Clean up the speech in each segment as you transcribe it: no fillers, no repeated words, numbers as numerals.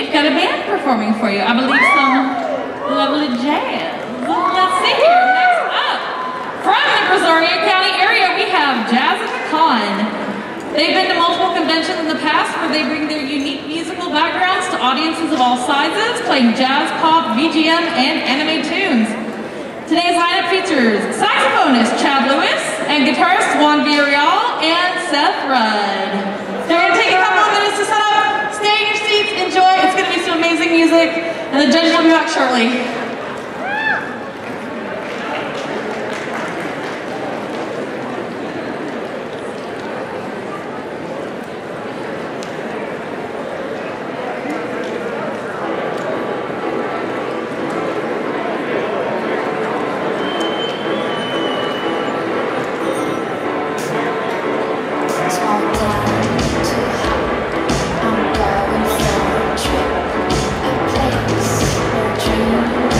We've got a band performing for you. I believe some lovely jazz. Let's see here. Next up, from the Brazoria County area, we have Jazz at the Con. They've been to multiple conventions in the past where they bring their unique musical backgrounds to audiences of all sizes, playing jazz, pop, VGM, and anime tunes. Today's lineup features saxophonist Chad Lewis and guitarist Juan Villarreal and Seth Rudd. They're going to take a couple of minutes to set up. Stay in your seats, enjoy. It's going to be some amazing music, and the judges will be back shortly. I'm going for a trip, a place, a dream.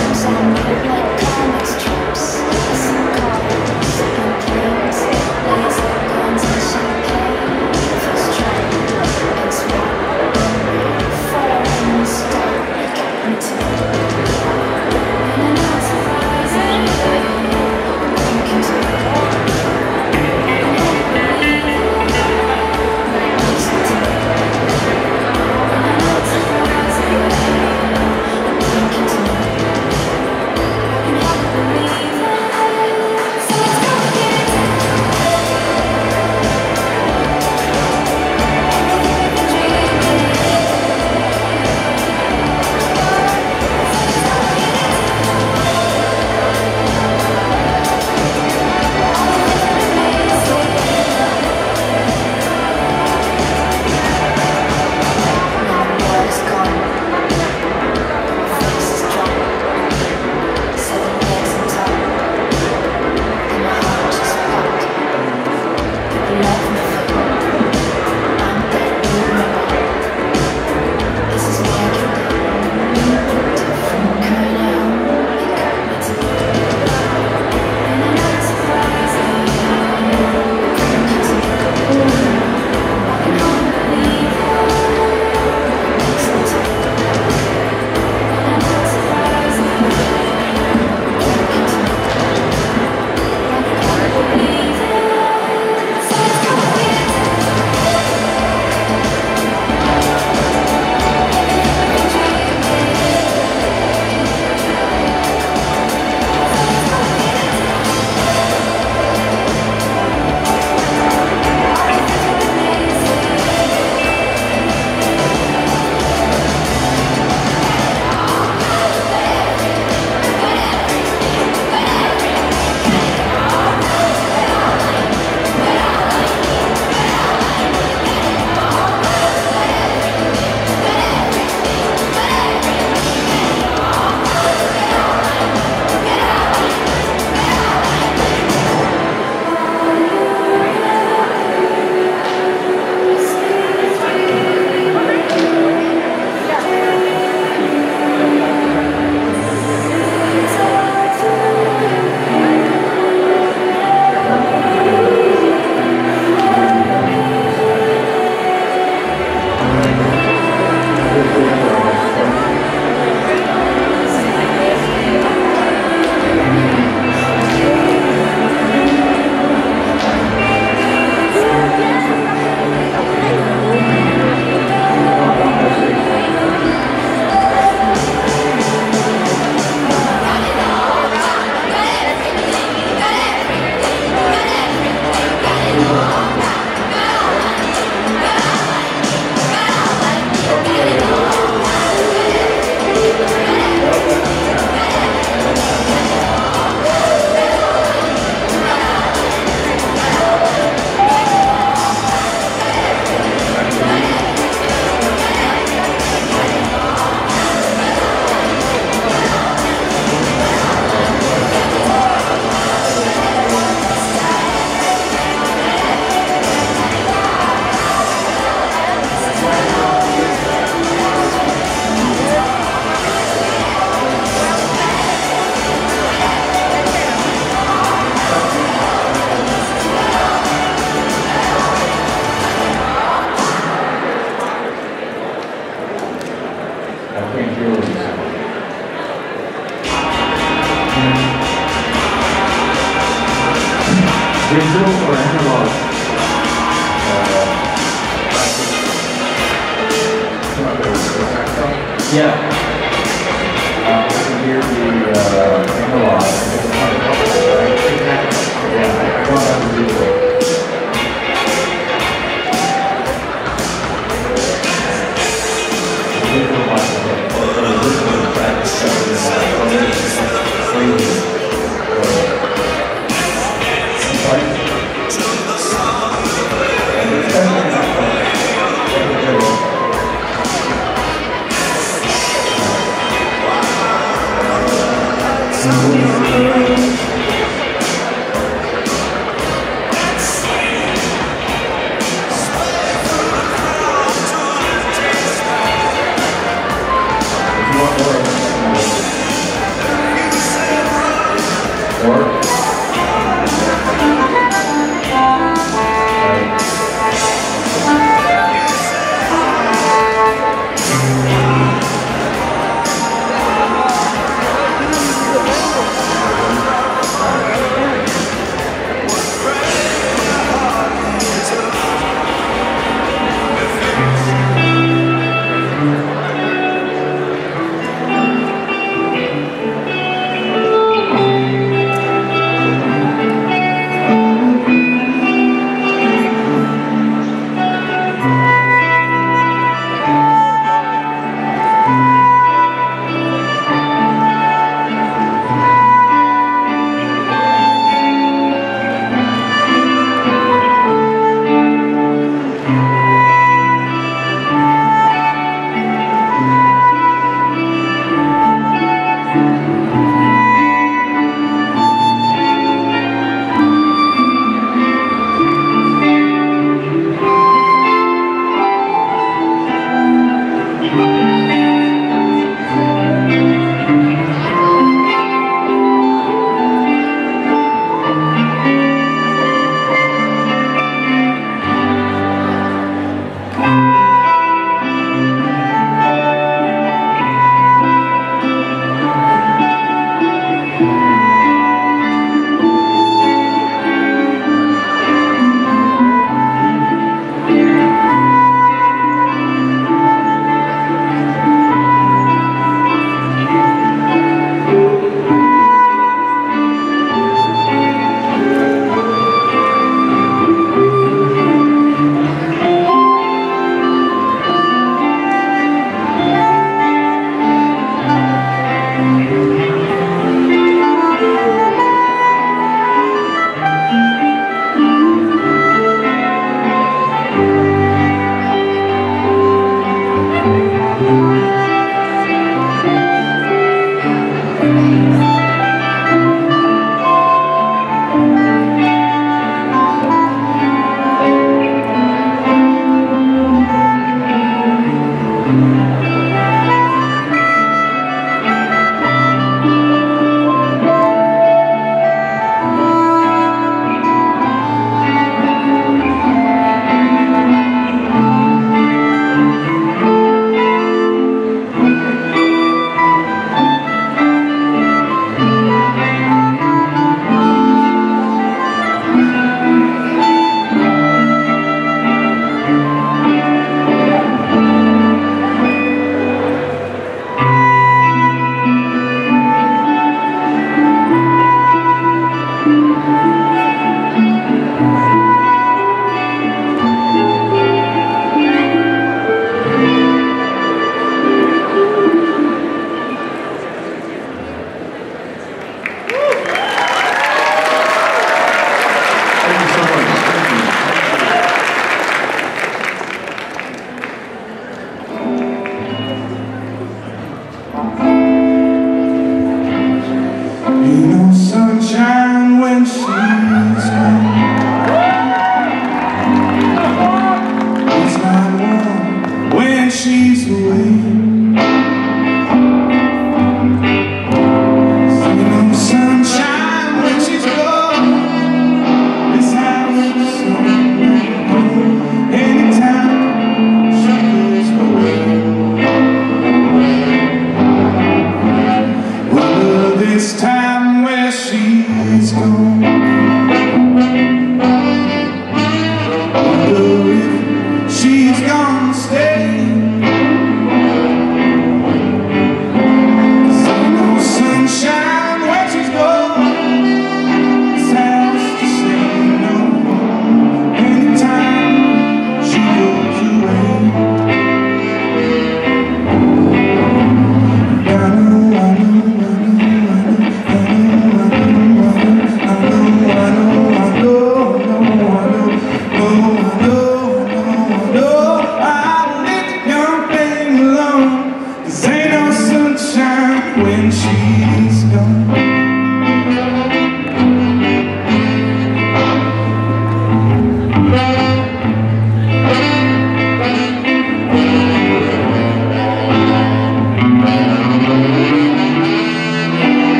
I think yours. Digital or analog? Yeah. I can hear the analog. Yeah, I don't have the digital.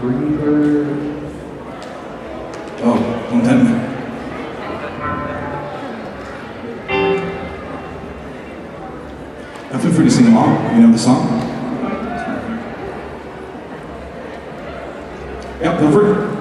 Freebird. Oh, hold on. I feel free to sing along if you know the song. Yep, go for it.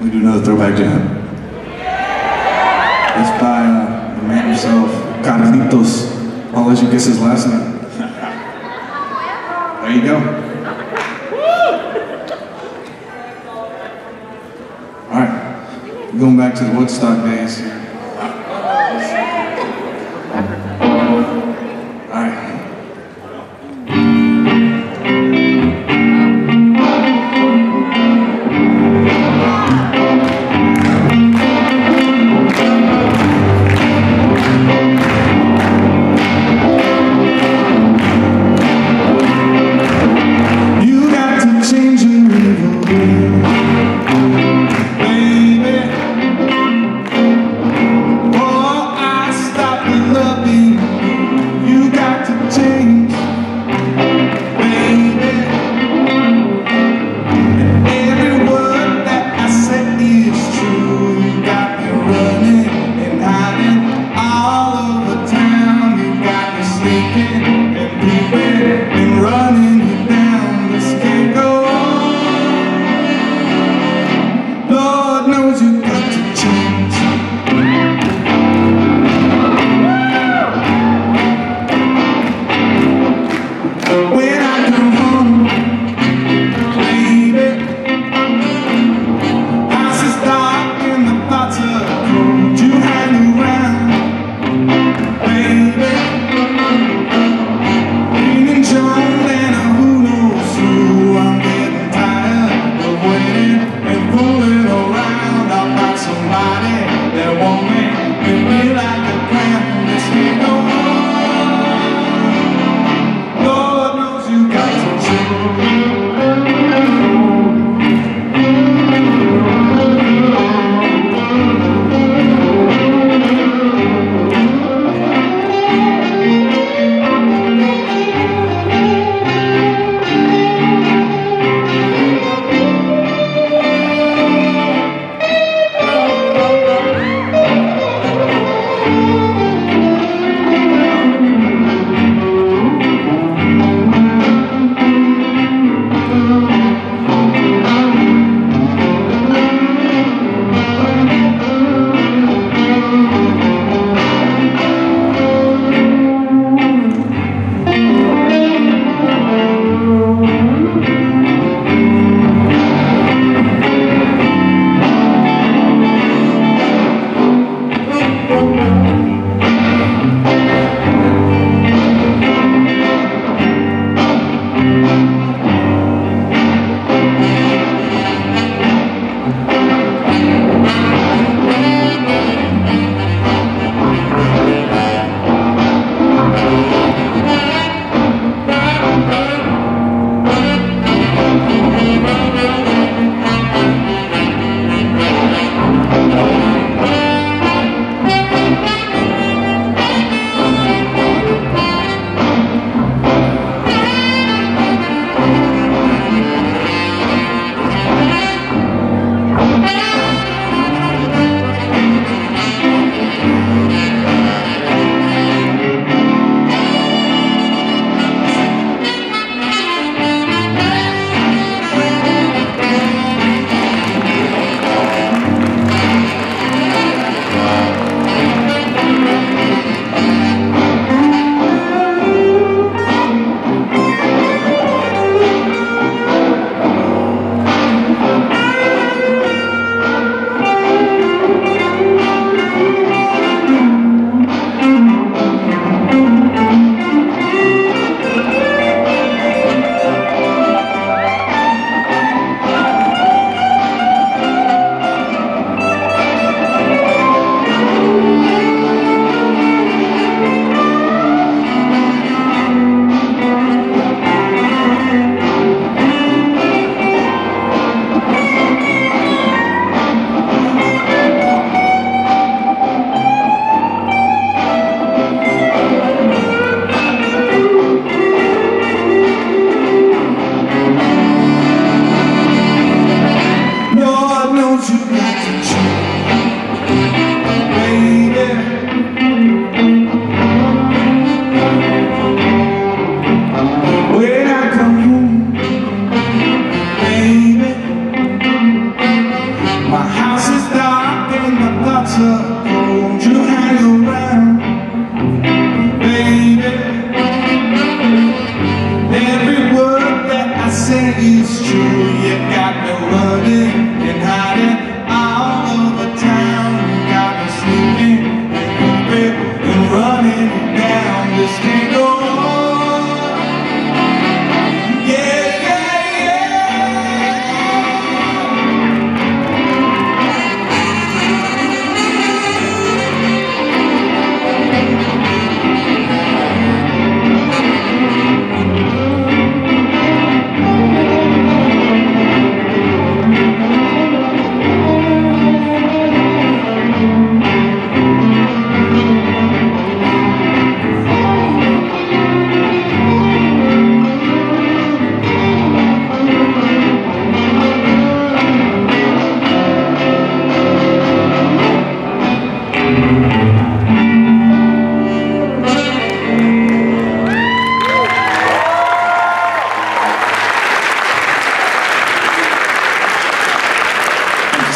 we do another throwback jam. It's by the man himself, Carlitos. I'll let you guess his last name. There you go. All right, going back to the Woodstock days here.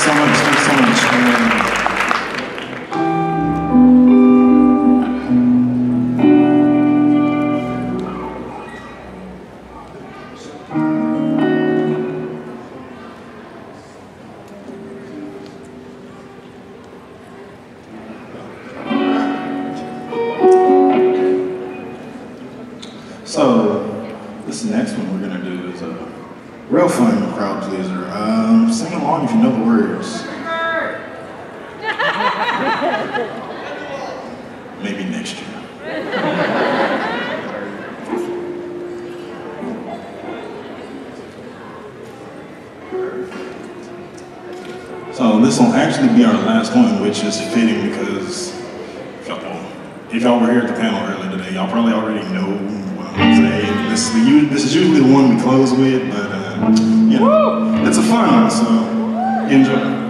so much, thanks so much. So, this next one we're going to do is a real fun crowd pleaser. Sing along if you know the words. Maybe next year. So this will actually be our last one, which is fitting because if y'all were here at the panel earlier today, y'all probably already know what I'm saying. This is usually the one we close with, but you know, it's a fun one, so enjoy.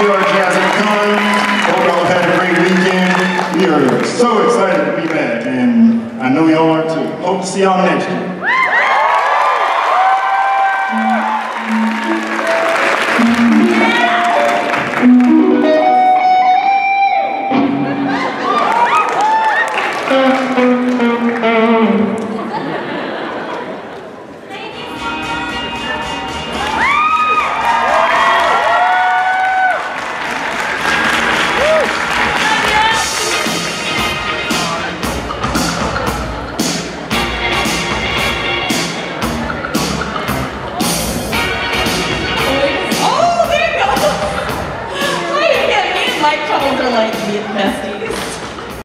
We are Jazz at the Con. Hope y'all have had a great weekend. We are so excited to be back, and I know y'all are too. Hope to see y'all next year. Yes.